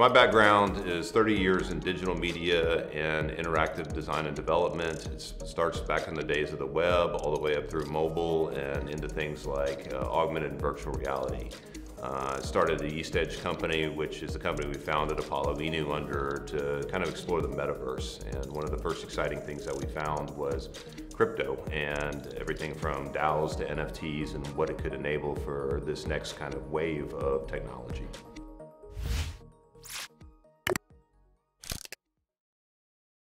So my background is 30 years in digital media and interactive design and development. It starts back in the days of the web, all the way up through mobile and into things like augmented and virtual reality. I started the East Edge company, which is the company we founded Apollo Inu under, to kind of explore the metaverse. And one of the first exciting things that we found was crypto and everything from DAOs to NFTs and what it could enable for this next kind of wave of technology.